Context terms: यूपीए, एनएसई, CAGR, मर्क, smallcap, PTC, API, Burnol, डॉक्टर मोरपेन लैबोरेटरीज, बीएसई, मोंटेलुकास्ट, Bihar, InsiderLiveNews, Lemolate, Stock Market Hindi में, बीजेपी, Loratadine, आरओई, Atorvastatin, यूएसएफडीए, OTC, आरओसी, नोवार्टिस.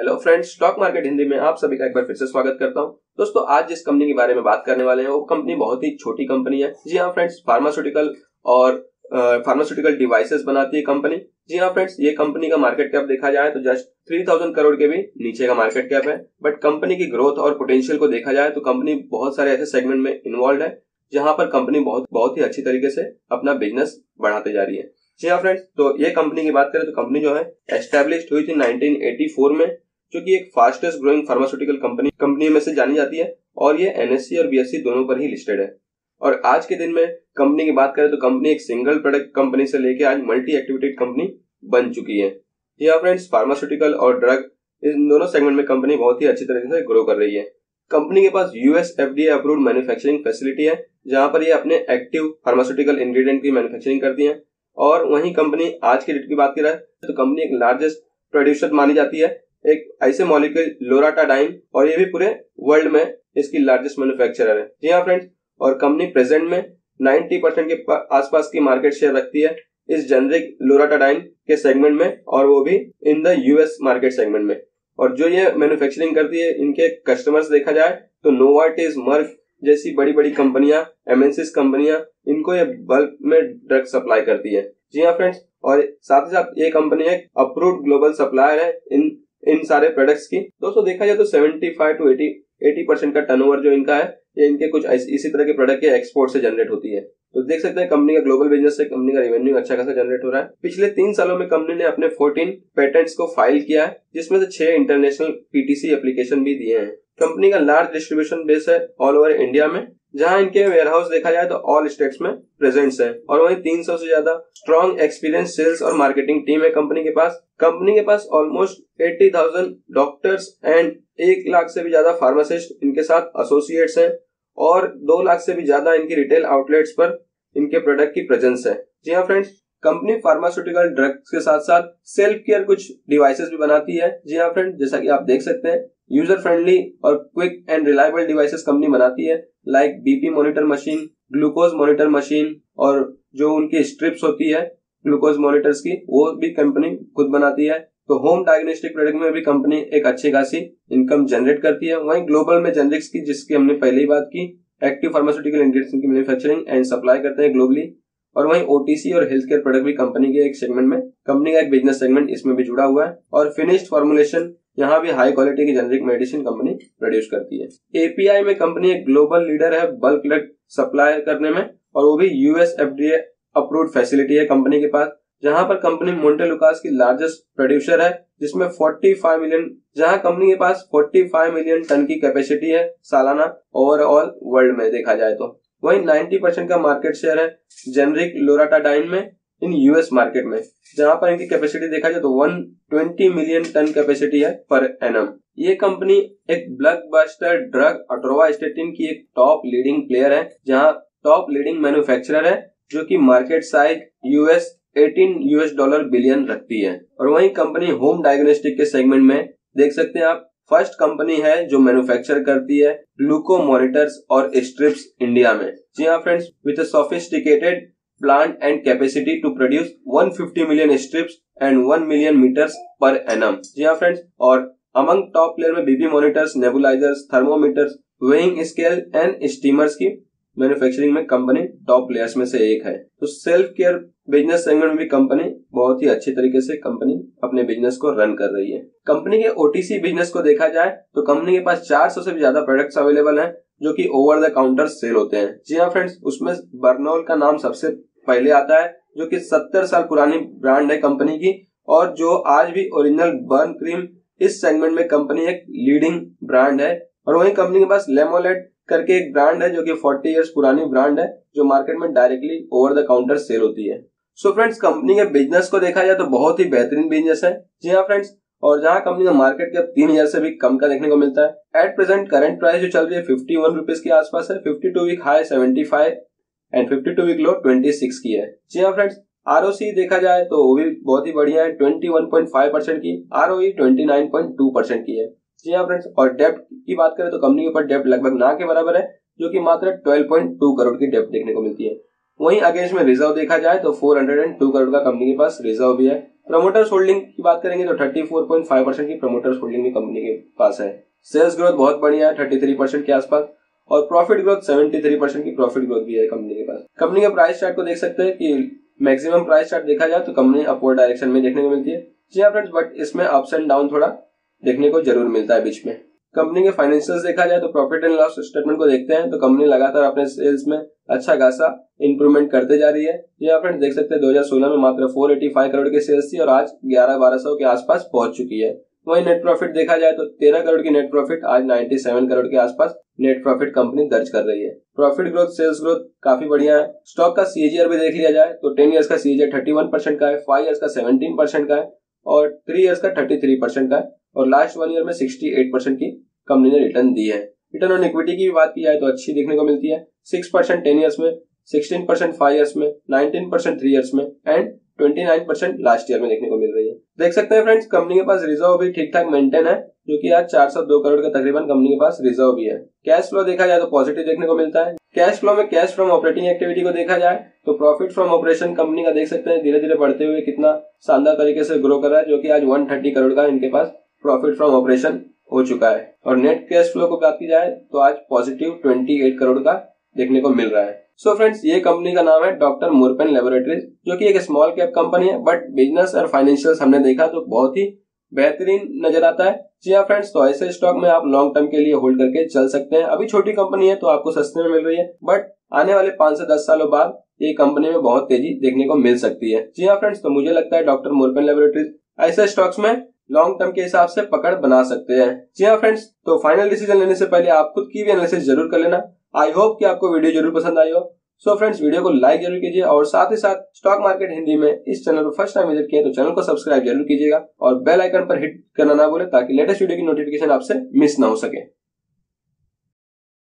Hello friends, stock market Hindi में आप सभी का एक बार फिर से स्वागत करता हूं। दोस्तों, आज जिस कंपनी के बारे में बात करने वाले हैं वो कंपनी बहुत ही छोटी कंपनी है। जी हाँ फ्रेंड्स, फार्मास्यूटिकल और फार्मास्यूटिकल डिवाइसेस बनाती है कंपनी। जी हाँ फ्रेंड्स, ये कंपनी का मार्केट कैप देखा जाए तो जस्ट 3000 करोड़ के भी नीचे का मार्केट कैप है। बट कंपनी की ग्रोथ और पोटेंशियल को देखा जाए तो कंपनी बहुत सारे ऐसे सेगमेंट में इन्वॉल्व है जहाँ पर कंपनी बहुत ही अच्छी तरीके से अपना बिजनेस बढ़ाते जा रही है। जी हाँ फ्रेंड्स, तो ये कंपनी की बात करें तो कंपनी जो है एस्टेब्लिश हुई थी 1984 में, जो कि एक फास्टेस्ट ग्रोइंग फार्मास्यूटिकल कंपनी में से जानी जाती है और ये एनएसई और बीएसई दोनों पर ही लिस्टेड है। और आज के दिन में कंपनी की बात करें तो कंपनी एक सिंगल प्रोडक्ट कंपनी से लेके आज मल्टी एक्टिविटेड कंपनी बन चुकी है। जी हाँ फ्रेंड्स, फार्मास्यूटिकल और ड्रग इन दोनों सेगमेंट में कंपनी बहुत ही अच्छी तरीके से ग्रो कर रही है। कंपनी के पास यूएसएफडीए अप्रूव्ड मैन्युफैक्चरिंग फैसिलिटी है जहाँ पर ये अपने एक्टिव फार्मास्यूटिकल इंग्रेडिएंट की मैन्युफैक्चरिंग करती है। और वहीं कंपनी आज के डेट की बात करें तो कंपनी एक लार्जेस्ट प्रोड्यूसर मानी जाती है एक ऐसे मॉलिक्यूल लोराटाडाइन, और ये भी पूरे वर्ल्ड में इसकी लार्जेस्ट मैन्युफैक्चरर है। जी हाँ फ्रेंड्स, और कंपनी प्रेजेंट में 90% के आसपास की मार्केट शेयर रखती है इस जेनरिक लोराटाडाइन के सेगमेंट में, और वो भी in the US market segment में। और जो ये मैन्युफैक्चरिंग करती है इनके कस्टमर्स देखा जाए तो नोवार्टिस, मर्क जैसी बड़ी बड़ी कंपनियां, एमएनसीज कंपनियां, इनको ये बल्क में ड्रग सप्लाई करती है। जी हाँ फ्रेंड्स, और साथ ही साथ ये कंपनी एक अप्रूव्ड ग्लोबल सप्लायर है इन सारे प्रोडक्ट्स की। दोस्तों, देखा जाए तो 75 to 80% का टर्नओवर जो इनका है ये इनके कुछ इसी तरह के प्रोडक्ट के एक्सपोर्ट से जनरेट होती है। तो देख सकते हैं कंपनी का ग्लोबल बिजनेस से कंपनी का रेवेन्यू अच्छा खासा जनरेट हो रहा है। पिछले 3 सालों में कंपनी ने अपने 14 पेटेंट्स को फाइल किया है, जिसमें से 6 इंटरनेशनल पीटीसी एप्लीकेशन भी दिए हैं। कंपनी का लार्ज डिस्ट्रीब्यूशन बेस है ऑल ओवर इंडिया में, जहां इनके वेयरहाउस देखा जाए तो ऑल स्टेट्स में प्रेजेंट है। और वहीं 300 से ज्यादा स्ट्रॉन्ग एक्सपीरियंस सेल्स और मार्केटिंग टीम है कंपनी के पास। कंपनी के पास ऑलमोस्ट 80,000 डॉक्टर्स एंड 1 लाख से भी ज्यादा फार्मासिस्ट इनके साथ एसोसिएट्स हैं, और 2 लाख से भी ज्यादा इनकी रिटेल आउटलेट्स पर इनके प्रोडक्ट की प्रेजेंस है। जी हाँ फ्रेंड्स, कंपनी फार्मास्यूटिकल ड्रग्स के साथ साथ सेल्फ केयर कुछ डिवाइसेस भी बनाती है। जी हाँ फ्रेंड्स, जैसा कि आप देख सकते हैं यूजर फ्रेंडली और quick and reliable devices company बनाती है, like BP monitor machine, glucose monitor machine, और जो उनकी स्ट्रिप्स होती है ग्लूकोज मॉनिटर्स की वो भी कंपनी खुद बनाती है। तो होम डायग्नोस्टिक प्रोडक्ट में भी कंपनी एक अच्छी खासी इनकम जनरेट करती है। वहीं ग्लोबल में जेनरिक्स की, जिसकी हमने पहले ही बात की, एक्टिव फार्मास्यूटिकल इंग्रेडिएंट्स की मैन्युफैक्चरिंग एंड सप्लाई करते हैं ग्लोबली। और वहीं ओटीसी और हेल्थ केयर प्रोडक्ट भी कंपनी के एक सेगमेंट में, कंपनी का एक बिजनेस सेगमेंट इसमें भी जुड़ा हुआ है। और फिनिश्ड फॉर्मुलेशन, यहाँ भी हाई क्वालिटी की जेनरिक मेडिसिन कंपनी प्रोड्यूस करती है। एपीआई में कंपनी एक ग्लोबल लीडर है बल्क ड्रग सप्लाई करने में, और वो भी यूएसएफडीए अप्रूव्ड फैसिलिटी है कंपनी के पास, जहां पर कंपनी मोंटेलुकास्ट की लार्जेस्ट प्रोड्यूसर है, जिसमें 45 मिलियन टन की कैपेसिटी है सालाना ओवरऑल वर्ल्ड में देखा जाए तो। वहीं 90% का मार्केट शेयर है जेनरिक लोराटाडाइन में इन यूएस मार्केट में, जहां पर इनकी कैपेसिटी देखा जाए तो 120 मिलियन टन कैपेसिटी है पर एनम। ये कंपनी एक ब्लॉकबस्टर ड्रग अटोरवास्टेटिन की एक टॉप लीडिंग प्लेयर है, जहां टॉप लीडिंग मैन्युफैक्चरर है, जो कि मार्केट साइज $18 बिलियन रखती है। और वहीं कंपनी होम डायग्नोस्टिक के सेगमेंट में देख सकते हैं आप फर्स्ट कंपनी है जो मैन्युफैक्चर करती है ग्लूको मॉनिटर्स और स्ट्रिप्स इंडिया में। जी हाँ friends, with a sophisticated plant and capacity to produce 150 million strips and 1 million meters per annum। जी हाँ फ्रेंड्स, और among top player में BP monitors, nebulizers, thermometers, weighing scale and steamers की manufacturing में company top players में से एक है। तो सेल्फ केयर बिजनेस सेगमेंट में भी कंपनी बहुत ही अच्छे तरीके से कंपनी अपने बिजनेस को रन कर रही है। कंपनी के ओटीसी बिजनेस को देखा जाए तो कंपनी के पास 400 से भी ज्यादा प्रोडक्ट्स अवेलेबल हैं, जो कि ओवर द काउंटर सेल होते हैं। जी हाँ फ्रेंड्स, उसमें बर्नोल का नाम सबसे पहले आता है, जो कि 70 साल पुरानी ब्रांड है कंपनी की, और जो आज भी ओरिजिनल बर्न क्रीम इस सेगमेंट में कंपनी एक लीडिंग ब्रांड है। और वहीं कंपनी के पास लेमोलेट करके एक ब्रांड है, जो कि 40 इयर्स पुरानी ब्रांड है, जो मार्केट में directly over the counter sale होती है। सो फ्रेंड्स, कंपनी के बिजनेस को देखा जाए तो बहुत ही बेहतरीन बिजनेस है। जी हाँ फ्रेंड्स, और जहाँ कंपनी का मार्केट कैप 3000 से भी कम का देखने को मिलता है। एट प्रेजेंट करंट प्राइस जो चल रही है 51 रुपीज के आसपास है। 52 week high 75 and 52 week low 26 की है। जी हाँ फ्रेंड्स, आरओसी देखा जाए तो वो भी बहुत ही बढ़िया है, 21.5% की, आरओई 29.2% की है। जी हाँ फ्रेंड्स, और डेप्ट की बात करें तो कंपनी के ऊपर डेप्ट लगभग ना के बराबर है, जो कि मात्र 12.2 करोड़ की डेप्ट देखने को मिलती है। वहीं अगेंस्ट में रिजर्व देखा जाए तो 402 करोड़ का कंपनी के पास रिजर्व भी है। प्रमोटर्स होल्डिंग की बात करेंगे तो 34.5% की प्रमोटर्स होल्डिंग भी कंपनी के पास है। सेल्स ग्रोथ बहुत बढ़िया है 33% के आसपास और प्रॉफिट ग्रोथ 73% की प्रॉफिट ग्रोथ भी है कंपनी के पास। कंपनी के प्राइस चार्ट को देख सकते हैं कि मैक्सिमम प्राइस चार्ट देखा जाए तो कंपनी अपवर्ड डायरेक्शन में देखने को मिलती है। जी हाँ फ्रेंड्स, बट इसमें अप्स एंड डाउन थोड़ा देखने को जरूर मिलता है बीच में। कंपनी के फाइनेंशियल देखा जाए तो प्रॉफिट एंड लॉस स्टेटमेंट को देखते हैं तो कंपनी लगातार अपने सेल्स में अच्छा खासा इंप्रूवमेंट करते जा रही है। जी हाँ फ्रेंड्स, देख सकते हैं 2016 में मात्र 485 करोड़ की सेल्स थी और आज 1100-1200 के आसपास पहुंच चुकी है। वहीं नेट प्रॉफिट देखा जाए तो 13 करोड़ की नेट प्रॉफिट आज 97 करोड़ के आसपास नेट प्रॉफिट कंपनी दर्ज कर रही है। प्रॉफिट ग्रोथ सेल्स ग्रोथ काफी बढ़िया है। स्टॉक का सीएजीआर भी देख लिया जाए तो 10 इयर्स का सीएजीआर 31% का है, 5 इयर्स का 17% का है और 3 इयर्स का 33% का है और लास्ट 1 ईयर में 68% की कंपनी ने रिटर्न दी है। रिटर्न ऑन इक्विटी की बात की जाए तो अच्छी देखने को मिलती है, 6% 10 ईयर्स में, 16% 5 ईयर्स में, 19% 3 ईयर्स में एंड 29% लास्ट ईयर में देखने को मिल रही है। देख सकते हैं फ्रेंड्स, कंपनी के पास रिजर्व भी ठीक ठाक मेंटेन है जो कि आज 402 करोड़ के तकरीबन कंपनी के पास रिजर्व भी है। कैश फ्लो देखा जाए तो पॉजिटिव देखने को मिलता है। कैश फ्लो में कैश फ्रॉम ऑपरेटिंग एक्टिविटी को देखा जाए तो प्रॉफिट फ्रॉम ऑपरेशन कंपनी का देख सकते हैं धीरे धीरे बढ़ते हुए कितना शानदार तरीके से ग्रो कर रहा है, जो कि आज 130 करोड़ का इनके पास प्रॉफिट फ्रॉम ऑपरेशन हो चुका है। और नेट कैश फ्लो को बात की जाए तो आज पॉजिटिव 28 करोड़ का देखने को मिल रहा है। सो फ्रेंड्स, ये कंपनी का नाम है डॉक्टर मोरपेन लैबोरेटरीज, जो कि एक स्मॉल कैप कंपनी है बट बिजनेस और फाइनेंशियल हमने देखा तो बहुत ही बेहतरीन नजर आता है। जी हाँ फ्रेंड्स, तो ऐसे स्टॉक में आप लॉन्ग टर्म के लिए होल्ड करके चल सकते हैं। अभी छोटी कंपनी है तो आपको सस्ते में मिल रही है बट आने वाले 5 से 10 सालों बाद ये कंपनी में बहुत तेजी देखने को मिल सकती है। जी हाँ फ्रेंड्स, तो मुझे लगता है डॉक्टर मोरपेन लैबोरेटरीज ऐसे स्टॉक्स में लॉन्ग टर्म के हिसाब से पकड़ बना सकते हैं। जी हाँ फ्रेंड्स, तो फाइनल डिसीजन लेने से पहले आप खुद की भी एनालिसिस जरूर कर लेना। आई होप कि आपको वीडियो जरूर पसंद आई हो। सो फ्रेंड्स, वीडियो को लाइक जरूर कीजिए और साथ ही साथ स्टॉक मार्केट हिंदी में इस चैनल को फर्स्ट टाइम विजिट किया तो चैनल को सब्सक्राइब जरूर कीजिएगा और बेल आइकन पर हिट करना ना भूलें ताकि लेटेस्ट वीडियो की नोटिफिकेशन आपसे मिस ना हो सके।